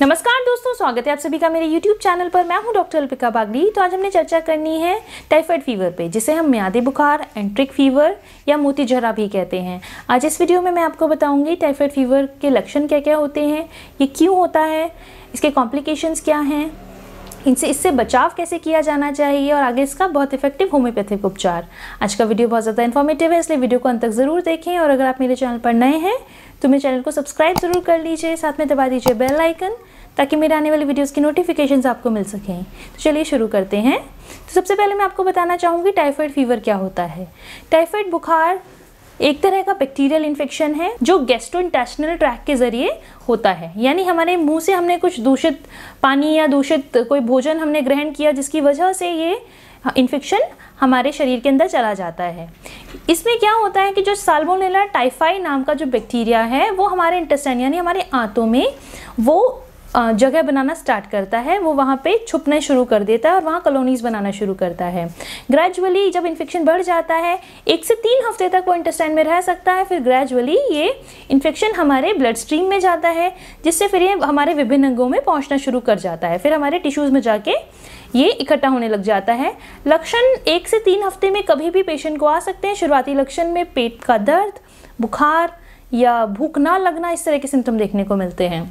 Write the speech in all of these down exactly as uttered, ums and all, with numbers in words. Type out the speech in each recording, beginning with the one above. नमस्कार दोस्तों, स्वागत है आप सभी का मेरे YouTube चैनल पर। मैं हूं डॉक्टर अल्पिका बागड़ी। तो आज हमने चर्चा करनी है टाइफाइड फीवर पे, जिसे हम म्यादे बुखार, एंट्रिक फीवर या मोती जरा भी कहते हैं। आज इस वीडियो में मैं आपको बताऊंगी टाइफाइड फीवर के लक्षण क्या क्या होते हैं, ये क्यों होता है, इसके कॉम्प्लिकेशंस क्या हैं, इनसे इससे बचाव कैसे किया जाना चाहिए और आगे इसका बहुत इफेक्टिव होम्योपैथिक उपचार। आज का वीडियो बहुत ज़्यादा इन्फॉर्मेटिव है, इसलिए वीडियो को अंत तक ज़रूर देखें। और अगर आप मेरे चैनल पर नए हैं तो मेरे चैनल को सब्सक्राइब ज़रूर कर लीजिए, साथ में दबा दीजिए बेल आइकन ताकि मेरे आने वाले वीडियोस की नोटिफिकेशंस आपको मिल सकें। तो चलिए शुरू करते हैं। तो सबसे पहले मैं आपको बताना चाहूँगी टाइफाइड फीवर क्या होता है। टाइफाइड बुखार एक तरह का बैक्टीरियल इन्फेक्शन है जो गैस्ट्रोइंटेस्टिनल ट्रैक के जरिए होता है, यानी हमारे मुंह से हमने कुछ दूषित पानी या दूषित कोई भोजन हमने ग्रहण किया जिसकी वजह से ये इन्फेक्शन हमारे शरीर के अंदर चला जाता है। इसमें क्या होता है कि जो साल्मोनेला टाइफाइड नाम का जो बैक्टीरिया है वो हमारे इंटेस्टाइन यानी हमारे आंतों में वो जगह बनाना स्टार्ट करता है, वो वहाँ पे छुपने शुरू कर देता है और वहाँ कॉलोनीज़ बनाना शुरू करता है। ग्रेजुअली जब इन्फेक्शन बढ़ जाता है, एक से तीन हफ्ते तक वो इंटेस्टाइन में रह सकता है, फिर ग्रेजुअली ये इन्फेक्शन हमारे ब्लड स्ट्रीम में जाता है, जिससे फिर ये हमारे विभिन्न अंगों में पहुँचना शुरू कर जाता है, फिर हमारे टिश्यूज़ में जाके ये इकट्ठा होने लग जाता है। लक्षण एक से तीन हफ्ते में कभी भी पेशेंट को आ सकते हैं। शुरुआती लक्षण में पेट का दर्द, बुखार या भूख ना लगना, इस तरह के सिम्टम देखने को मिलते हैं।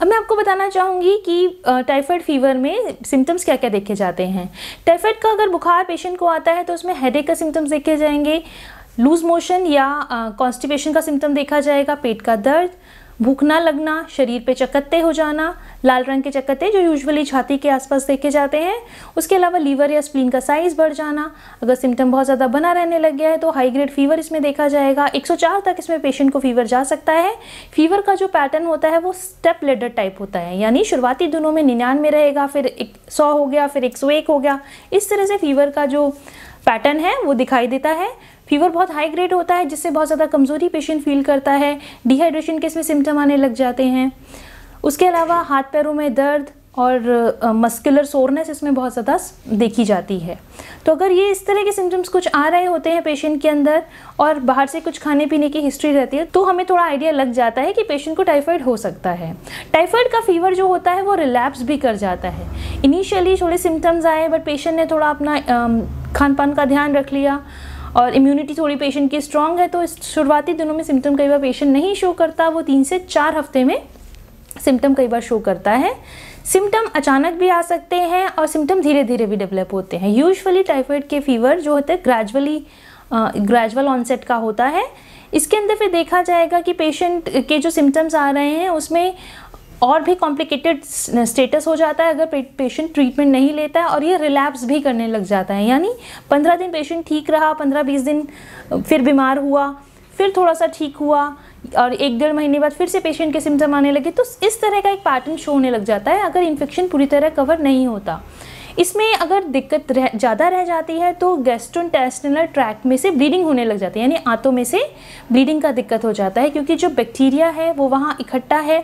अब मैं आपको बताना चाहूँगी कि टाइफाइड फीवर में सिम्टम्स क्या क्या देखे जाते हैं। टाइफाइड का अगर बुखार पेशेंट को आता है तो उसमें हेडेक का सिम्टम्स देखे जाएंगे, लूज मोशन या कॉन्स्टिपेशन का सिम्टम देखा जाएगा, पेट का दर्द, भूख ना लगना, शरीर पे चकत्ते हो जाना, लाल रंग के चकत्ते जो यूजुअली छाती के आसपास देखे जाते हैं। उसके अलावा लीवर या स्प्लीन का साइज़ बढ़ जाना। अगर सिम्टम बहुत ज़्यादा बना रहने लग गया है तो हाई ग्रेड फीवर इसमें देखा जाएगा। एक सौ चार तक इसमें पेशेंट को फीवर जा सकता है। फीवर का जो पैटर्न होता है वो स्टेप लेडर टाइप होता है, यानी शुरुआती दिनों में निन्यानवे रहेगा, फिर एक सौ हो गया, फिर एक सौ एक हो गया, इस तरह से फीवर का जो पैटर्न है वो दिखाई देता है। फीवर बहुत हाई ग्रेड होता है जिससे बहुत ज़्यादा कमज़ोरी पेशेंट फील करता है, डिहाइड्रेशन के इसमें सिम्टम आने लग जाते हैं। उसके अलावा हाथ पैरों में दर्द और मस्कुलर सोरनेस इसमें बहुत ज़्यादा देखी जाती है। तो अगर ये इस तरह के सिम्टम्स कुछ आ रहे होते हैं पेशेंट के अंदर और बाहर से कुछ खाने पीने की हिस्ट्री रहती है तो हमें थोड़ा आइडिया लग जाता है कि पेशेंट को टाइफाइड हो सकता है। टाइफाइड का फीवर जो होता है वो रिलैप्स भी कर जाता है। इनिशियली थोड़े सिम्टम्स आए बट पेशेंट ने थोड़ा अपना खान पान का ध्यान रख लिया और इम्यूनिटी थोड़ी पेशेंट की स्ट्रांग है तो शुरुआती दिनों में सिम्टम कई बार पेशेंट नहीं शो करता, वो तीन से चार हफ्ते में सिम्टम कई बार शो करता है। सिम्टम अचानक भी आ सकते हैं और सिम्टम धीरे धीरे भी डेवलप होते हैं। यूजुअली टाइफाइड के फीवर जो होते हैं ग्रेजुअली ग्रेजुअल ऑनसेट का होता है। इसके अंदर फिर देखा जाएगा कि पेशेंट के जो सिम्टम्स आ रहे हैं उसमें और भी कॉम्प्लिकेटेड स्टेटस हो जाता है अगर पेशेंट ट्रीटमेंट नहीं लेता है, और ये रिलैप्स भी करने लग जाता है, यानी पंद्रह दिन पेशेंट ठीक रहा, पंद्रह बीस दिन फिर बीमार हुआ, फिर थोड़ा सा ठीक हुआ और एक डेढ़ महीने बाद फिर से पेशेंट के सिम्टम आने लगे। तो इस तरह का एक पैटर्न शो होने लग जाता है अगर इन्फेक्शन पूरी तरह कवर नहीं होता। इसमें अगर दिक्कत रह ज़्यादा रह जाती है तो गैस्ट्रोइंटेस्टिनल ट्रैक्ट में से ब्लीडिंग होने लग जाती है, यानी आंतों में से ब्लीडिंग का दिक्कत हो जाता है क्योंकि जो बैक्टीरिया है वो वहाँ इकट्ठा है,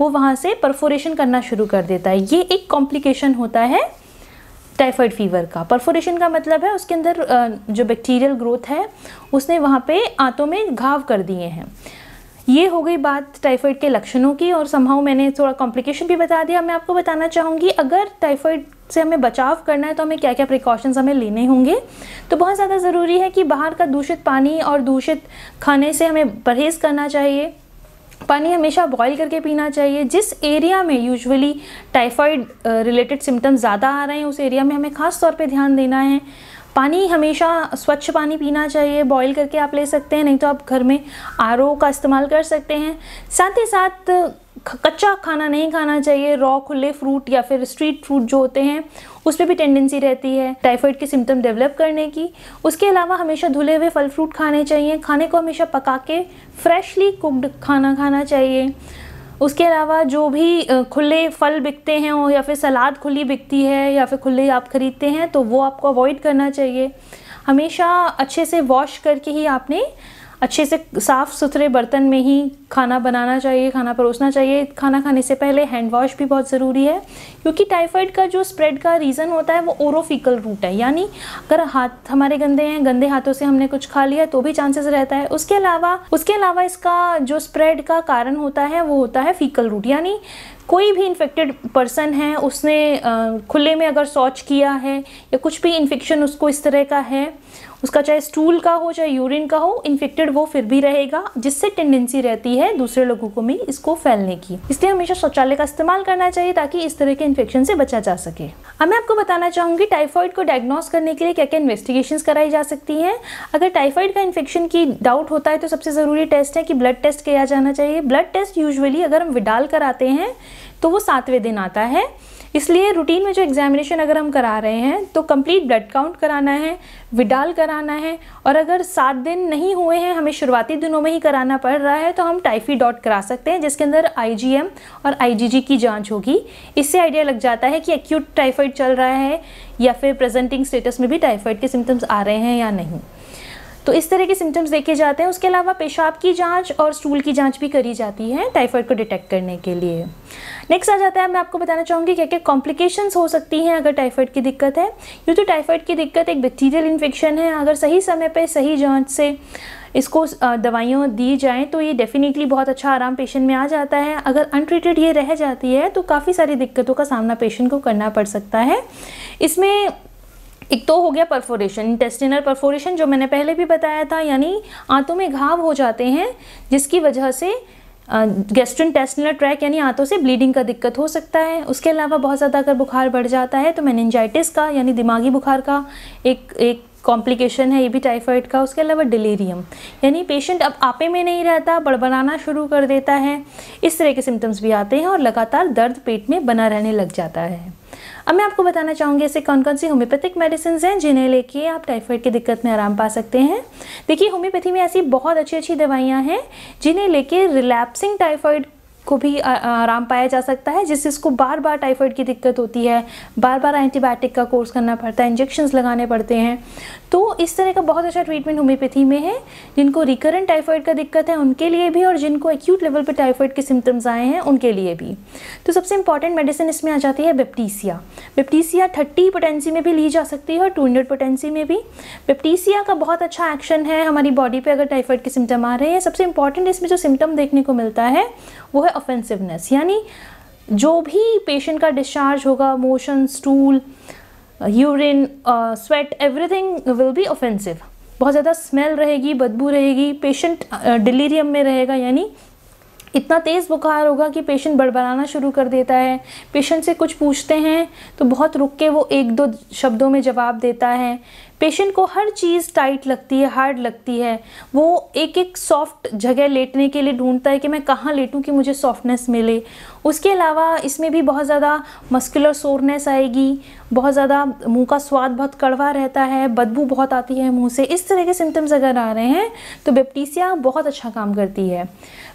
वो वहाँ से परफोरेशन करना शुरू कर देता है। ये एक कॉम्प्लिकेशन होता है टाइफाइड फीवर का। परफोरेशन का मतलब है उसके अंदर जो बैक्टीरियल ग्रोथ है उसने वहाँ पे आंतों में घाव कर दिए हैं। ये हो गई बात टाइफाइड के लक्षणों की और संभाव मैंने थोड़ा कॉम्प्लिकेशन भी बता दिया। मैं आपको बताना चाहूँगी अगर टाइफाइड से हमें बचाव करना है तो हमें क्या क्या प्रिकॉशंस हमें लेने होंगे। तो बहुत ज़्यादा ज़रूरी है कि बाहर का दूषित पानी और दूषित खाने से हमें परहेज़ करना चाहिए। पानी हमेशा बॉईल करके पीना चाहिए। जिस एरिया में यूजुअली टाइफाइड रिलेटेड सिम्टम्स ज़्यादा आ रहे हैं उस एरिया में हमें ख़ास तौर पे ध्यान देना है। पानी हमेशा स्वच्छ पानी पीना चाहिए, बॉईल करके आप ले सकते हैं, नहीं तो आप घर में आर ओ का इस्तेमाल कर सकते हैं। साथ ही साथ कच्चा खाना नहीं खाना चाहिए। रॉ खुले फ्रूट या फिर स्ट्रीट फ्रूट जो होते हैं उस पर भी टेंडेंसी रहती है टाइफाइड के सिम्टम डेवलप करने की। उसके अलावा हमेशा धुले हुए फल फ्रूट खाने चाहिए, खाने को हमेशा पका के फ्रेशली कुक्ड खाना खाना चाहिए। उसके अलावा जो भी खुले फल बिकते हैं या फिर सलाद खुली बिकती है या फिर खुले आप ख़रीदते हैं तो वो आपको अवॉइड करना चाहिए। हमेशा अच्छे से वॉश करके ही आपने अच्छे से साफ़ सुथरे बर्तन में ही खाना बनाना चाहिए, खाना परोसना चाहिए। खाना खाने से पहले हैंड वॉश भी बहुत ज़रूरी है, क्योंकि टाइफाइड का जो स्प्रेड का रीज़न होता है वो ओरोफिकल रूट है, यानी अगर हाथ हमारे गंदे हैं, गंदे हाथों से हमने कुछ खा लिया तो भी चांसेस रहता है। उसके अलावा उसके अलावा इसका जो स्प्रेड का कारण होता है वो होता है फीकल रूट, यानी कोई भी इन्फेक्टेड पर्सन है उसने खुले में अगर शौच किया है या कुछ भी इन्फेक्शन उसको इस तरह का है, उसका चाहे स्टूल का हो चाहे यूरिन का हो, इन्फेक्टेड वो फिर भी रहेगा, जिससे टेंडेंसी रहती है दूसरे लोगों को भी इसको फैलने की। इसलिए हमेशा शौचालय का इस्तेमाल करना चाहिए ताकि इस तरह के इन्फेक्शन से बचा जा सके। अब मैं आपको बताना चाहूँगी टाइफाइड को डायग्नोस करने के लिए क्या क्या इन्वेस्टिगेशन कराई जा सकती हैं। अगर टाइफाइड का इन्फेक्शन की डाउट होता है तो सबसे ज़रूरी टेस्ट है कि ब्लड टेस्ट किया जाना चाहिए। ब्लड टेस्ट यूजुअली अगर हम विडाल कराते हैं तो वो सातवें दिन आता है, इसलिए रूटीन में जो एग्जामिनेशन अगर हम करा रहे हैं तो कंप्लीट ब्लड काउंट कराना है, विडाल कराना है, और अगर सात दिन नहीं हुए हैं, हमें शुरुआती दिनों में ही कराना पड़ रहा है तो हम टाइफी डॉट करा सकते हैं, जिसके अंदर आईजीएम और आईजीजी की जांच होगी। इससे आइडिया लग जाता है कि एक्यूट टाइफाइड चल रहा है या फिर प्रेजेंटिंग स्टेटस में भी टाइफाइड के सिम्टम्स आ रहे हैं या नहीं, तो इस तरह के सिम्टम्स देखे जाते हैं। उसके अलावा पेशाब की जांच और स्टूल की जांच भी करी जाती है टाइफाइड को डिटेक्ट करने के लिए। नेक्स्ट आ जाता है, मैं आपको बताना चाहूँगी क्या क्या कॉम्प्लिकेशंस हो सकती हैं अगर टाइफाइड की दिक्कत है। यूँ तो टाइफाइड की दिक्कत एक बैक्टीरियल इन्फेक्शन है, अगर सही समय पर सही जाँच से इसको दवाइयाँ दी जाएँ तो ये डेफिनेटली बहुत अच्छा आराम पेशेंट में आ जाता है। अगर अनट्रीटेड ये रह जाती है तो काफ़ी सारी दिक्कतों का सामना पेशेंट को करना पड़ सकता है। इसमें एक तो हो गया परफोरेशन, इंटेस्टिनल परफोरेशन जो मैंने पहले भी बताया था, यानी आंतों में घाव हो जाते हैं जिसकी वजह से गैस्ट्रोइंटेस्टिनल ट्रैक यानी आंतों से ब्लीडिंग का दिक्कत हो सकता है। उसके अलावा बहुत ज़्यादा अगर बुखार बढ़ जाता है तो मेनिंजाइटिस का यानी दिमागी बुखार का एक एक कॉम्प्लिकेशन है ये भी टाइफाइड का। उसके अलावा डिलीरियम यानी पेशेंट अब आपे में नहीं रहता, बड़बड़ाना शुरू कर देता है, इस तरह के सिम्टम्स भी आते हैं, और लगातार दर्द पेट में बना रहने लग जाता है। अब मैं आपको बताना चाहूँगी ऐसे कौन कौन सी होम्योपैथिक मेडिसिन हैं जिन्हें लेके आप टाइफाइड की दिक्कत में आराम पा सकते हैं। देखिए होम्योपैथी में ऐसी बहुत अच्छी अच्छी दवाइयाँ हैं जिन्हें लेके रिलैप्सिंग टाइफाइड को भी आराम पाया जा सकता है। जिस जिसको बार बार टाइफाइड की दिक्कत होती है, बार बार एंटीबायोटिक का कोर्स करना पड़ता है, इंजेक्शंस लगाने पड़ते हैं, तो इस तरह का बहुत अच्छा ट्रीटमेंट होम्योपैथी में है। जिनको रिकरेंट टाइफाइड का दिक्कत है उनके लिए भी, और जिनको एक्यूट लेवल पर टाइफाइड के सिम्टम्स आए हैं उनके लिए भी। तो सबसे इंपॉर्टेंट मेडिसिन इसमें आ जाती है बेप्टीसिया। बेप्टीसिया थर्टी पोटेंसी में भी ली जा सकती है और टू हंड्रेड पोटेंसी में भी। बेप्टीसिया का बहुत अच्छा एक्शन है हमारी बॉडी पर अगर टाइफाइड के सिम्टम आ रहे हैं। सबसे इंपॉर्टेंट इसमें जो सिम्टम देखने को मिलता है वो है ऑफेंसिवनेस, यानी जो भी पेशेंट का डिस्चार्ज होगा, motion, stool, urine, sweat, everything will be offensive. बहुत ज़्यादा स्मेल रहेगी, बदबू रहेगी, पेशेंट डिलीरियम uh, में रहेगा, यानी इतना तेज़ बुखार होगा कि पेशेंट बड़बड़ाना शुरू कर देता है। पेशेंट से कुछ पूछते हैं तो बहुत रुक के वो एक दो शब्दों में जवाब देता है। पेशेंट को हर चीज़ टाइट लगती है, हार्ड लगती है, वो एक एक सॉफ्ट जगह लेटने के लिए ढूंढता है कि मैं कहाँ लेटूं कि मुझे सॉफ्टनेस मिले। उसके अलावा इसमें भी बहुत ज़्यादा मस्कुलर सोरनेस आएगी, बहुत ज़्यादा मुंह का स्वाद बहुत कड़वा रहता है, बदबू बहुत आती है मुंह से। इस तरह के सिम्टम्स अगर आ रहे हैं तो बेप्टीसिया बहुत अच्छा काम करती है।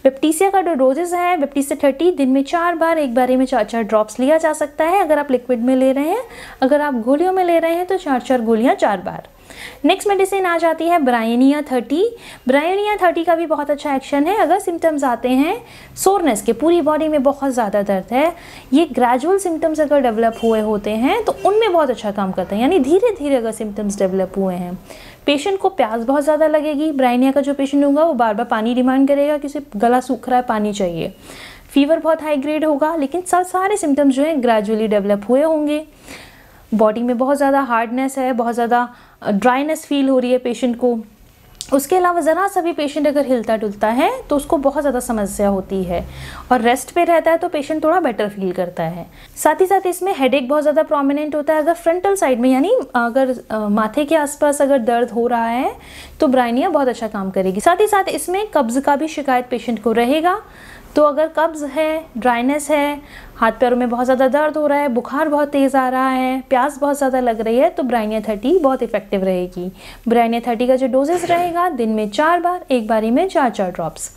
बेप्टीसिया का जो डोजेज़ है, बेप्टीसिया थर्टी दिन में चार बार, एक बारी में चार चार ड्रॉप्स लिया जा सकता है अगर आप लिक्विड में ले रहे हैं। अगर आप गोलियों में ले रहे हैं तो चार चार गोलियाँ चार बार। नेक्स्ट मेडिसिन आ जाती है ब्रायोनिया थर्टी। ब्रायोनिया थर्टी का भी बहुत अच्छा एक्शन है। अगर सिम्टम्स आते हैं सोरनेस के, पूरी बॉडी में बहुत ज़्यादा दर्द है, ये ग्रेजुअल सिम्टम्स अगर डेवलप हुए होते हैं तो उनमें बहुत अच्छा काम करता है, यानी धीरे धीरे अगर सिम्टम्स डेवलप हुए हैं। पेशेंट को प्यास बहुत ज़्यादा लगेगी, ब्रायोनिया का जो पेशेंट होगा वो बार बार पानी डिमांड करेगा कि उसे गला सूख रहा है, पानी चाहिए। फीवर बहुत हाई ग्रेड होगा, लेकिन सारे सिम्टम्स जो हैं ग्रेजुअली डेवलप हुए होंगे। बॉडी में बहुत ज़्यादा हार्डनेस है, बहुत ज़्यादा ड्राइनेस फील हो रही है पेशेंट को। उसके अलावा ज़रा सा भी पेशेंट अगर हिलता डुलता है तो उसको बहुत ज़्यादा समस्या होती है, और रेस्ट पे रहता है तो पेशेंट थोड़ा बेटर फील करता है। साथ ही साथ इसमें हेडेक बहुत ज़्यादा प्रोमिनेंट होता है। अगर फ्रंटल साइड में यानी अगर माथे के आसपास अगर दर्द हो रहा है तो ब्रायोनिया बहुत अच्छा काम करेगी। साथ ही साथ इसमें कब्ज़ का भी शिकायत पेशेंट को रहेगा, तो अगर कब्ज़ है, ड्राइनेस है, हाथ पैरों में बहुत ज़्यादा दर्द हो रहा है, बुखार बहुत तेज़ आ रहा है, प्यास बहुत ज़्यादा लग रही है, तो ब्रायोनिया थर्टी बहुत इफेक्टिव रहेगी। ब्रायोनिया थर्टी का जो डोजेस रहेगा दिन में चार बार, एक बारी में चार चार ड्रॉप्स।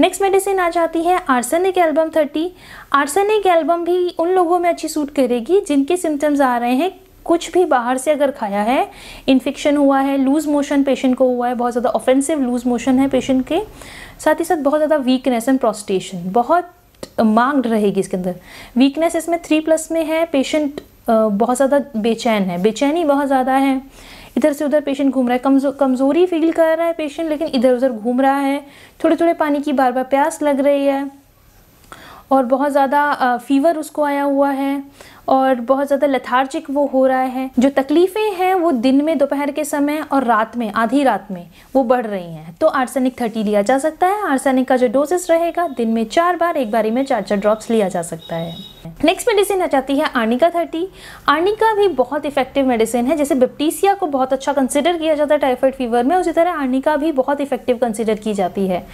नेक्स्ट मेडिसिन आ जाती है arsenic album thirty. Arsenic album भी उन लोगों में अच्छी सूट करेगी जिनके सिम्टम्स आ रहे हैं कुछ भी बाहर से अगर खाया है, इन्फेक्शन हुआ है, लूज़ मोशन पेशेंट को हुआ है, बहुत ज़्यादा ऑफेंसिव लूज़ मोशन है पेशेंट के, साथ ही साथ बहुत ज़्यादा वीकनेस एंड प्रोस्टेशन बहुत मांगड रहेगी इसके अंदर। वीकनेस इसमें थ्री प्लस में है, पेशेंट बहुत ज़्यादा बेचैन है, बेचैनी बहुत ज़्यादा है, इधर से उधर पेशेंट घूम रहा है, कमजो कमज़ोरी फील कर रहा है पेशेंट, लेकिन इधर उधर घूम रहा है, थोड़े थोड़े पानी की बार बार प्यास लग रही है, और बहुत ज़्यादा फीवर उसको आया हुआ है, और बहुत ज़्यादा लेथार्जिक वो हो रहा है। जो तकलीफ़ें हैं वो दिन में, दोपहर के समय और रात में, आधी रात में वो बढ़ रही हैं। तो आर्सेनिक थर्टी लिया जा सकता है। आर्सेनिक का जो डोजेस रहेगा दिन में चार बार, एक बारी में चार चार ड्रॉप्स लिया जा सकता है। नेक्स्ट मेडिसिन आ जाती है आर्निका थर्टी। आर्निका भी बहुत इफेक्टिव मेडिसिन है। जैसे बेप्टीसिया को बहुत अच्छा कंसिडर किया जाता है टाइफाइड फीवर में, उसी तरह आर्निका भी बहुत इफेक्टिव कंसिडर की जाती है।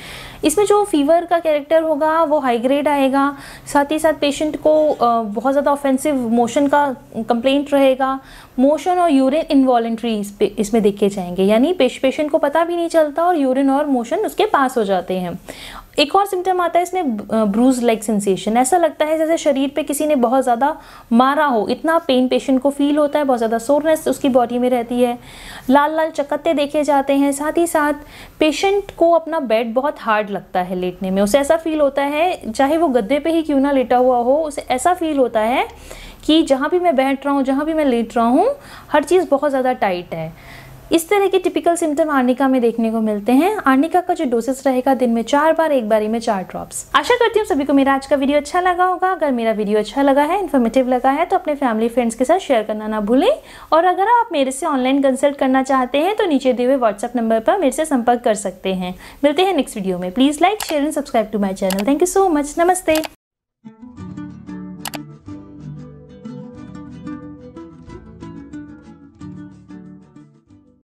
इसमें जो फीवर का कैरेक्टर होगा वो हाई ग्रेड आएगा, साथ ही साथ पेशेंट को बहुत ज़्यादा ऑफेंसिव मोशन का कंप्लेंट रहेगा। मोशन और यूरिन इन्वॉलेंट्री इसमें देखे जाएंगे, यानी पेशेंट को पता भी नहीं चलता और यूरिन और मोशन उसके पास हो जाते हैं। एक और सिम्टम आता है इसमें, ब्रूज लाइक सेंसेशन। ऐसा लगता है जैसे शरीर पे किसी ने बहुत ज़्यादा मारा हो, इतना पेन पेशेंट को फील होता है, बहुत ज़्यादा सोरनेस उसकी बॉडी में रहती है, लाल लाल चकत्ते देखे जाते हैं। साथ ही साथ पेशेंट को अपना बेड बहुत हार्ड लगता है लेटने में, उसे ऐसा फील होता है, चाहे वो गद्दे पे ही क्यों ना लेटा हुआ हो, उसे ऐसा फील होता है कि जहाँ भी मैं बैठ रहा हूँ, जहाँ भी मैं लेट रहा हूँ, हर चीज़ बहुत ज़्यादा टाइट है। इस तरह के टिपिकल सिम्टम आर्निका में देखने को मिलते हैं। आर्निका का जो डोसेस रहेगा दिन में चार बार, एक बारी में चार ड्रॉप्स। आशा करती हूँ सभी को मेरा आज का वीडियो अच्छा लगा होगा। अगर मेरा वीडियो अच्छा लगा है, इन्फॉर्मेटिव लगा है, तो अपने फैमिली फ्रेंड्स के साथ शेयर करना ना भूलें। और अगर आप मेरे से ऑनलाइन कंसल्ट करना चाहते हैं तो नीचे दिए हुए व्हाट्सअप नंबर पर मेरे से संपर्क कर सकते हैं। मिलते हैं नेक्स्ट वीडियो में। Please like, share and subscribe to my channel. Thank you so much. नमस्ते।